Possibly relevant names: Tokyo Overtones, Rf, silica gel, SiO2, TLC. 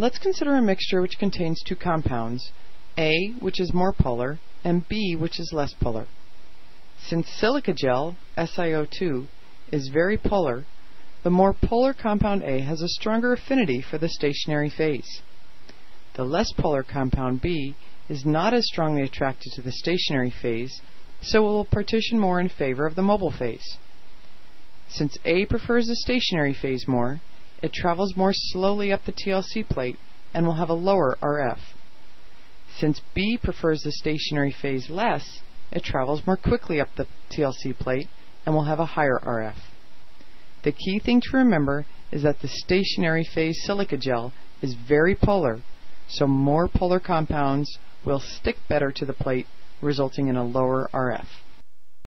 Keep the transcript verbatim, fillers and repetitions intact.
Let's consider a mixture which contains two compounds, A, which is more polar, and B, which is less polar. Since silica gel, S i O two, is very polar, the more polar compound A has a stronger affinity for the stationary phase. The less polar compound B is not as strongly attracted to the stationary phase, so it will partition more in favor of the mobile phase. Since A prefers the stationary phase more, it travels more slowly up the T L C plate and will have a lower R F. Since B prefers the stationary phase less, it travels more quickly up the T L C plate and will have a higher R F. The key thing to remember is that the stationary phase silica gel is very polar, so more polar compounds will stick better to the plate, resulting in a lower R F.